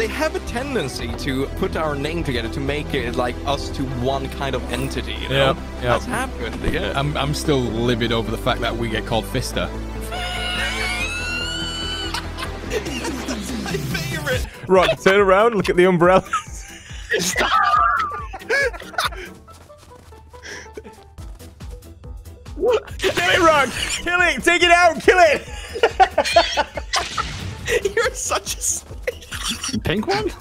they have a tendency to put our name together to make it like us to one kind of entity. You know? Yeah, that's happened. Yeah, I'm still livid over the fact that we get called Fooster. That's my favorite. Right, turn around. Look at the umbrellas. Stop. Stay wrong. Kill it. Take it out. Kill it. You're such a snake. Pink one? Wait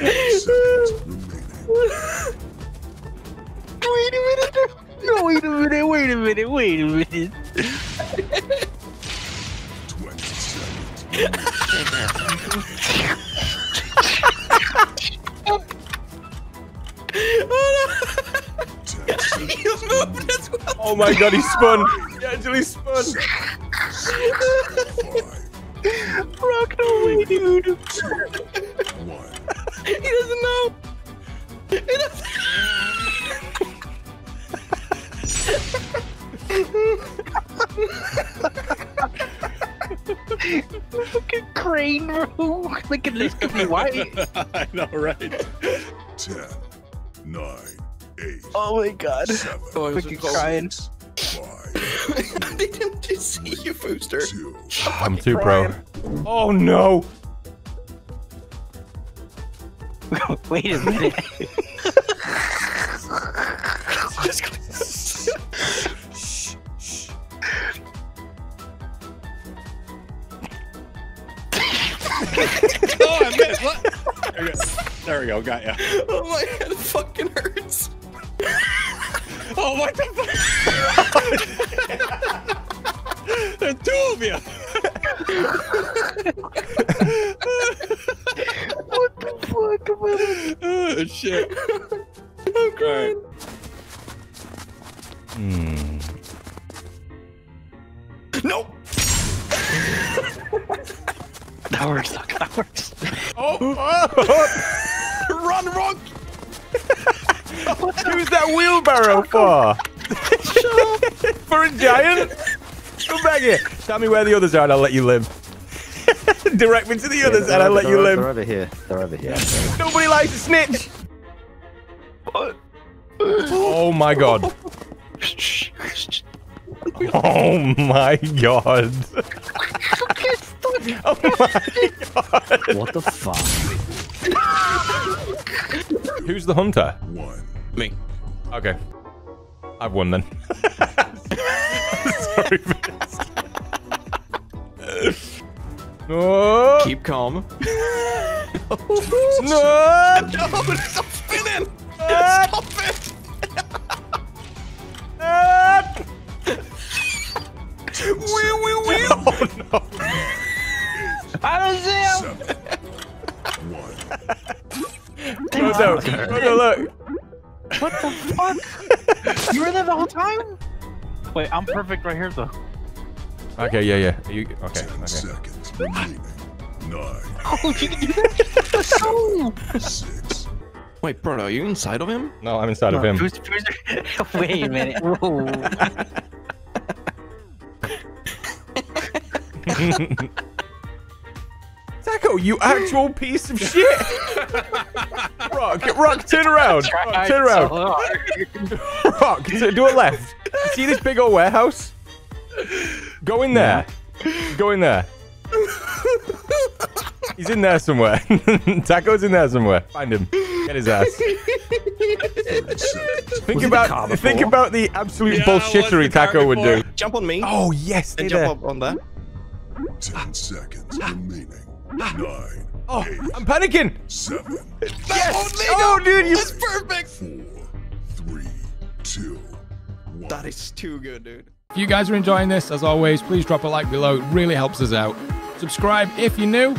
a minute. No, wait a minute. Wait a minute. Wait a minute. You moved as well. Oh my god, he spun. He actually spun. Rock, no way, dude. He doesn't know. He doesn't. Fucking crane, bro. Look at this. Could be white. I know, right? 10, 9, 8. Oh my god. Fucking crying. They didn't just see you, Fooster. I'm too pro. Oh no. Wait a minute. Oh, I missed. What? There we go. Got ya. Oh my head fucking hurts. Oh, what the fuck? There's two of you! What the fuck, man? Oh, shit. I'm crying. Nope! That works, Doc. That works. Oh! Run, Rock! Who's that wheelbarrow for? For a giant? Come back here. Tell me where the others are and I'll let you live. Direct me to the others and I'll let you live. They're over here. They're over here. Nobody likes to snitch. Oh my god. Oh my god. Oh my god. What the fuck? Who's the hunter? One. Me. Okay. I've won then. Sorry, Fisk. No. Keep calm. No. No, stop spinning. Stop it. Wee. Oh, no. I don't see him. 7, 1. Look. What the fuck? You were there the whole time? Wait, I'm perfect right here though. Okay, yeah. You, okay. 10 seconds. 9. Oh, you can do that? No. 6. Wait, bro, are you inside of him? No, I'm inside of him. Wait a minute. Whoa. Taco, you actual piece of shit! Rock, turn around! Rock, turn around! Rock, do a left. See this big old warehouse? Go in there. Yeah. Go in there. He's in there somewhere. Taco's in there somewhere. Find him. Get his ass. Think about the absolute bullshittery Taco would do. Jump on me. Oh yes, and jump up on there. 10 seconds remaining. 9. Oh, 8, I'm panicking. 7. Yes. Oh, dude, it's perfect. 4, 3, 2, 1. That is too good, dude. If you guys are enjoying this, as always, please drop a like below. It really helps us out. Subscribe if you're new.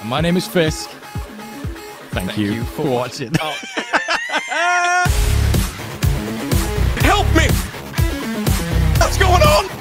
And my name is Fisk. Thank you for watching. Oh. Help me! What's going on?